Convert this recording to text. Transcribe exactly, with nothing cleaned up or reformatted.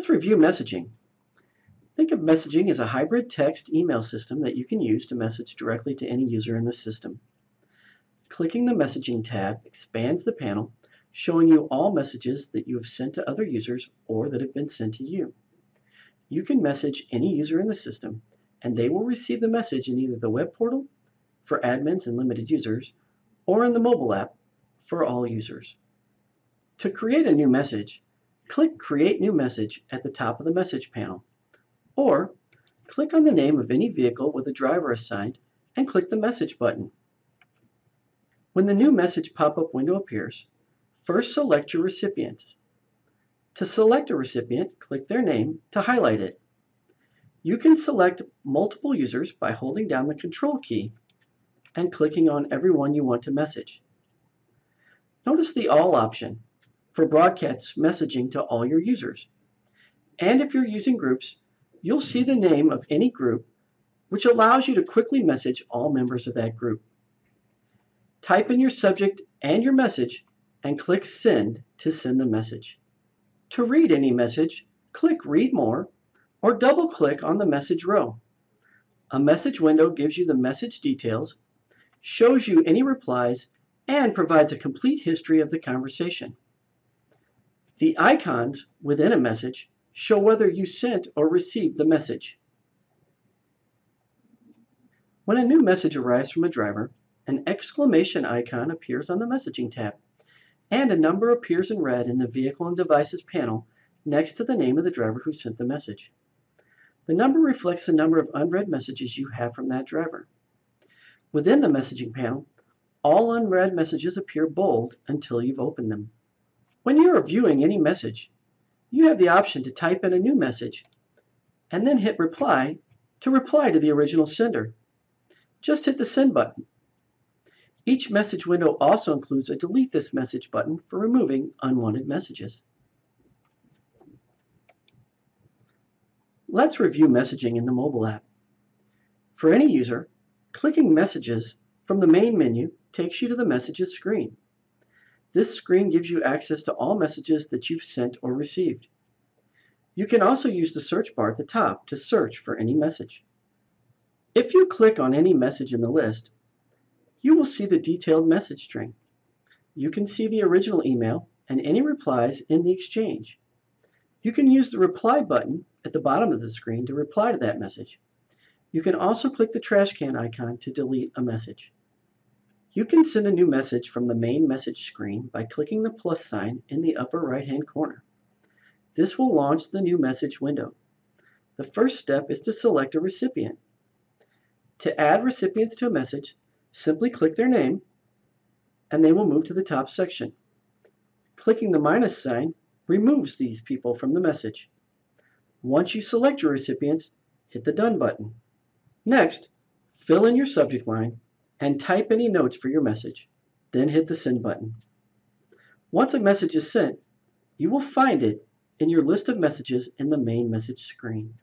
Let's review messaging. Think of messaging as a hybrid text email system that you can use to message directly to any user in the system. Clicking the Messaging tab expands the panel, showing you all messages that you have sent to other users or that have been sent to you. You can message any user in the system, and they will receive the message in either the web portal for admins and limited users, or in the mobile app for all users. To create a new message, click Create New Message at the top of the message panel, or click on the name of any vehicle with a driver assigned and click the Message button. When the New Message pop-up window appears, first select your recipients. To select a recipient, click their name to highlight it. You can select multiple users by holding down the Control key and clicking on everyone you want to message. Notice the All option for broadcast messaging to all your users. And if you're using groups, you'll see the name of any group, which allows you to quickly message all members of that group. Type in your subject and your message and click Send to send the message. To read any message, click Read More or double-click on the message row. A message window gives you the message details, shows you any replies, and provides a complete history of the conversation. The icons within a message show whether you sent or received the message. When a new message arrives from a driver, an exclamation icon appears on the Messaging tab, and a number appears in red in the Vehicle and Devices panel next to the name of the driver who sent the message. The number reflects the number of unread messages you have from that driver. Within the Messaging panel, all unread messages appear bold until you've opened them. When you are viewing any message, you have the option to type in a new message and then hit Reply to reply to the original sender. Just hit the Send button. Each message window also includes a Delete This Message button for removing unwanted messages. Let's review messaging in the mobile app. For any user, clicking Messages from the main menu takes you to the Messages screen. This screen gives you access to all messages that you've sent or received. You can also use the search bar at the top to search for any message. If you click on any message in the list, you will see the detailed message string. You can see the original email and any replies in the exchange. You can use the Reply button at the bottom of the screen to reply to that message. You can also click the trash can icon to delete a message. You can send a new message from the main message screen by clicking the plus sign in the upper right-hand corner. This will launch the new message window. The first step is to select a recipient. To add recipients to a message, simply click their name, and they will move to the top section. Clicking the minus sign removes these people from the message. Once you select your recipients, hit the Done button. Next, fill in your subject line and type any notes for your message. Then hit the Send button. Once a message is sent, you will find it in your list of messages in the main message screen.